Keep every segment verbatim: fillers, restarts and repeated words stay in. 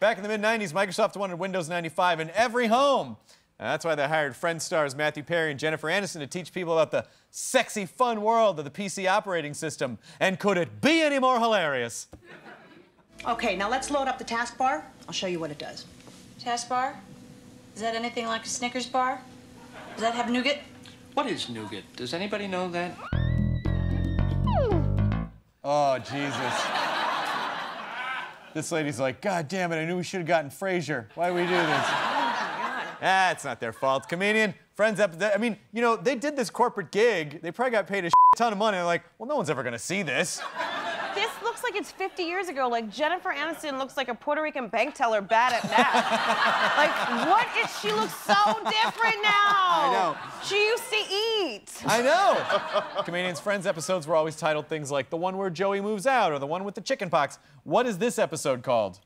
Back in the mid nineties, Microsoft wanted Windows ninety-five in every home. And that's why they hired Friends stars Matthew Perry and Jennifer Aniston to teach people about the sexy, fun world of the P C operating system. And could it be any more hilarious? Okay, now let's load up the taskbar. I'll show you what it does. Taskbar? Is that anything like a Snickers bar? Does that have nougat? What is nougat? Does anybody know that? Oh, Jesus. This lady's like, God damn it, I knew we should have gotten Frasier. Why did we do this? Oh, my God. Ah, it's not their fault. Comedian, Friends, I mean, you know, they did this corporate gig. They probably got paid a ton of money. They're like, well, no one's ever going to see this. This looks like it's fifty years ago. Like, Jennifer Aniston looks like a Puerto Rican bank teller bad at math. Like, what is she looks so different now? I know. She used to eat. I know. Comedians' Friends episodes were always titled things like the one where Joey moves out or the one with the chicken pox. What is this episode called?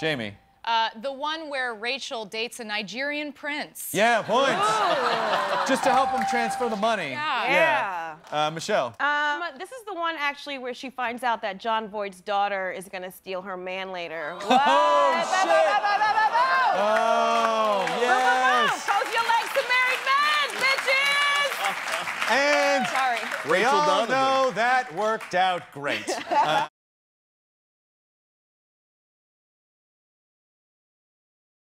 Jamie. Uh, the one where Rachel dates a Nigerian prince. Yeah, points. Just to help him transfer the money. Yeah. yeah. yeah. Uh, Michelle. Um, this is the one, actually, where she finds out that John Voight's daughter is going to steal her man later. What? Oh, shit. Bow, bow, bow, bow, bow, bow. Oh, yes. Bow, bow, bow. Close your legs to married men, bitches. And Sorry. we Rachel all Donovan. know that worked out great. Uh,